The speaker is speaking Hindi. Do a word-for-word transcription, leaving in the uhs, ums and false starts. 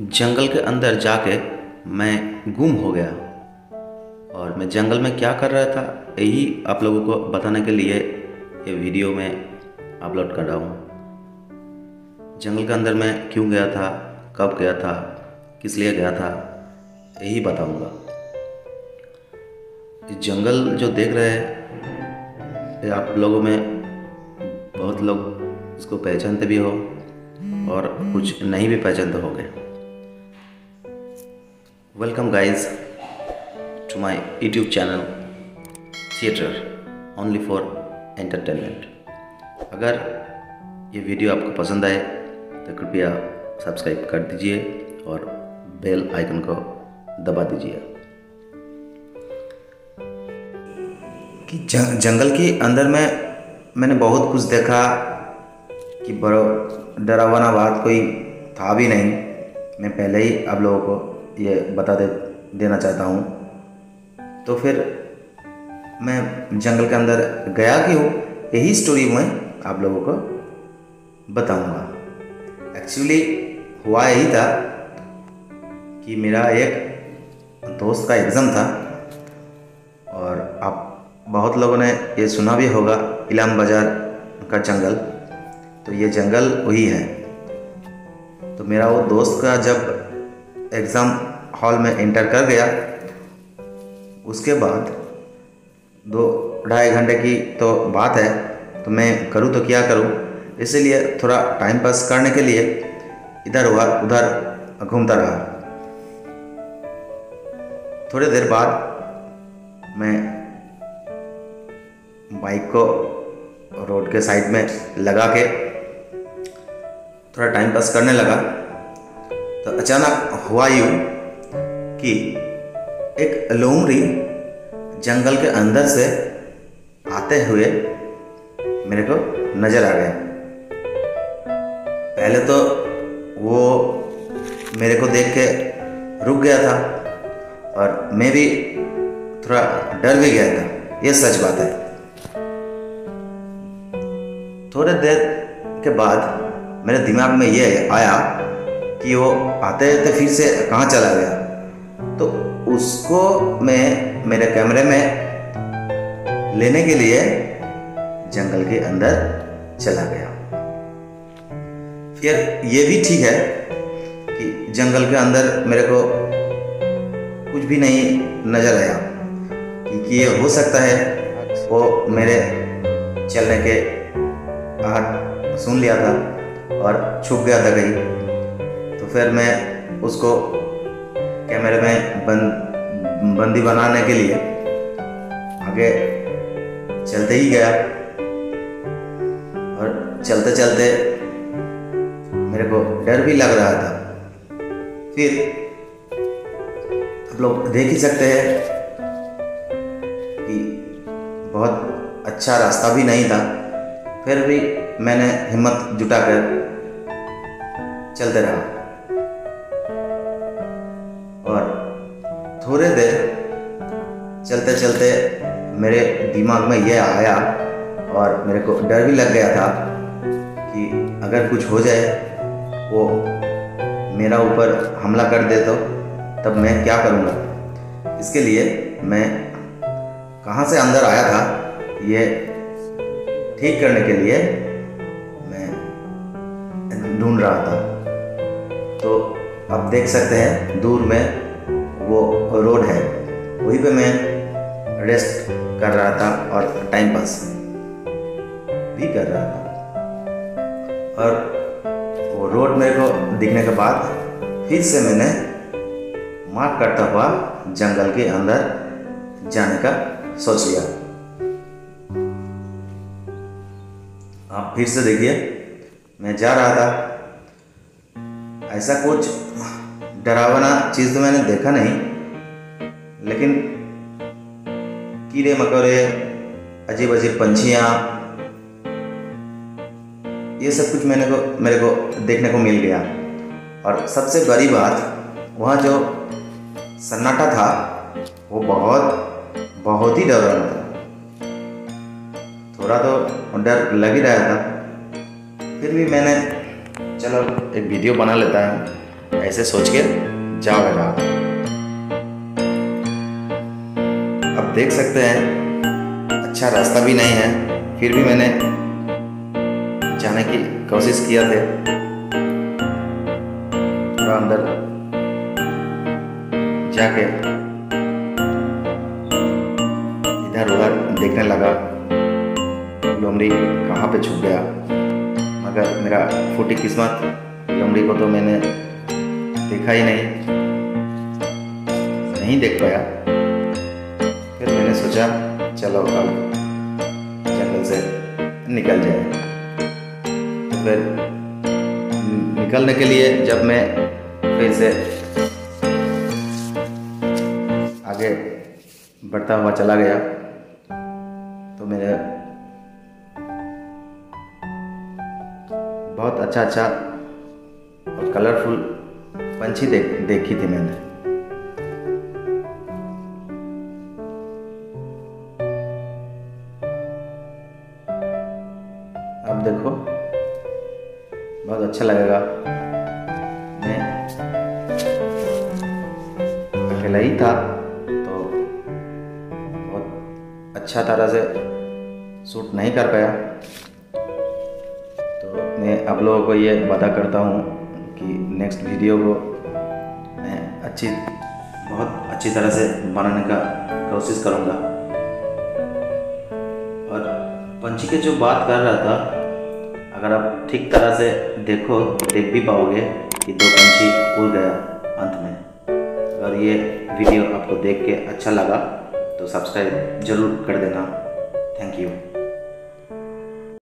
जंगल के अंदर जाके मैं गुम हो गया और मैं जंगल में क्या कर रहा था यही आप लोगों को बताने के लिए ये वीडियो में अपलोड कर रहा हूँ। जंगल के अंदर मैं क्यों गया था, कब गया था, किस लिए गया था, यही बताऊँगा। जंगल जो देख रहे हैं आप लोगों में बहुत लोग इसको पहचानते भी हो और कुछ नहीं भी पहचानते होंगे। Welcome guys to my YouTube channel theatre only for entertainment. अगर ये वीडियो आपको पसंद आए तो कृपया सब्सक्राइब कर दीजिए और बेल आइकन को दबा दीजिए। कि जंगल के अंदर में मैंने बहुत कुछ देखा कि बड़ा डरावना बात कोई था भी नहीं। मैं पहले ही आप लोगों को ये बता दे देना चाहता हूँ। तो फिर मैं जंगल के अंदर गया क्यों, यही स्टोरी मैं आप लोगों को बताऊँगा। एक्चुअली हुआ यही था कि मेरा एक दोस्त का एग्ज़ाम था और आप बहुत लोगों ने ये सुना भी होगा इलाम बाज़ार का जंगल, तो ये जंगल वही है। तो मेरा वो दोस्त का जब एग्ज़ाम हॉल में एंटर कर गया उसके बाद दो ढाई घंटे की तो बात है, तो मैं करूँ तो क्या करूँ, इसीलिए थोड़ा टाइम पास करने के लिए इधर हुआ उधर घूमता रहा। थोड़ी देर बाद मैं बाइक को रोड के साइड में लगा के थोड़ा टाइम पास करने लगा। तो अचानक हुआ यूँ कि एक लोमड़ी जंगल के अंदर से आते हुए मेरे को नज़र आ गया। पहले तो वो मेरे को देख के रुक गया था और मैं भी थोड़ा डर भी गया था, ये सच बात है। थोड़े देर के बाद मेरे दिमाग में ये आया कि वो आते आते फिर से कहाँ चला गया, तो उसको मैं मेरे कैमरे में लेने के लिए जंगल के अंदर चला गया। फिर ये भी ठीक है कि जंगल के अंदर मेरे को कुछ भी नहीं नज़र आया, क्योंकि ये हो सकता है वो मेरे चलने के बाहर सुन लिया था और छुप गया था कहीं। तो फिर मैं उसको कैमरे में बंद बंदी बनाने के लिए आगे चलते ही गया और चलते चलते मेरे को डर भी लग रहा था। फिर आप लोग देख ही सकते हैं कि बहुत अच्छा रास्ता भी नहीं था, फिर भी मैंने हिम्मत जुटा कर चलते रहा। और थोड़े देर चलते चलते मेरे दिमाग में यह आया और मेरे को डर भी लग गया था कि अगर कुछ हो जाए, वो मेरा ऊपर हमला कर दे तो तब मैं क्या करूँगा। इसके लिए मैं कहाँ से अंदर आया था ये ठीक करने के लिए मैं ढूंढ रहा था। तो आप देख सकते हैं दूर में वो रोड है, वहीं पे मैं रेस्ट कर रहा था और टाइम पास भी कर रहा था। और वो रोड मेरे को दिखने के बाद फिर से मैंने मार्क करता हुआ जंगल के अंदर जाने का सोच लिया। आप फिर से देखिए मैं जा रहा था, ऐसा कुछ डरावना चीज़ तो मैंने देखा नहीं, लेकिन कीड़े मकोड़े, अजीब अजीब पंछियाँ, ये सब कुछ मैंने को मेरे को देखने को मिल गया। और सबसे बड़ी बात, वहाँ जो सन्नाटा था वो बहुत बहुत ही डरावना था। थोड़ा तो डर लग ही रहा था, फिर भी मैंने चलो एक वीडियो बना लेता है ऐसे सोच के जाओगे आप। अब देख सकते हैं अच्छा रास्ता भी नहीं है, फिर भी मैंने जाने की कोशिश किया थे। थोड़ा अंदर जाके इधर उधर देखने लगा लोमड़ी कहाँ पे छुप गया, मगर मेरा फूटी किस्मत, लोमड़ी को तो मैंने देखा ही नहीं, नहीं देख पाया। फिर मैंने सोचा चलो कल जंगल से निकल जाए। तो फिर निकलने के लिए जब मैं फिर से आगे बढ़ता हुआ चला गया तो मेरे बहुत अच्छा अच्छा और कलरफुल पंछी देख देखी थी मैंने। अब देखो बहुत अच्छा लगेगा, मैं अकेला ही था तो बहुत अच्छा तरह से शूट नहीं कर पाया। मैं आप लोगों को ये वादा करता हूँ कि नेक्स्ट वीडियो को मैं अच्छी बहुत अच्छी तरह से बनाने का कोशिश करूँगा। और पंछी के जो बात कर रहा था, अगर आप ठीक तरह से देखो देख भी पाओगे कि दो पंछी उड़ गया अंत में। अगर ये वीडियो आपको देख के अच्छा लगा तो सब्सक्राइब जरूर कर देना। Thank you.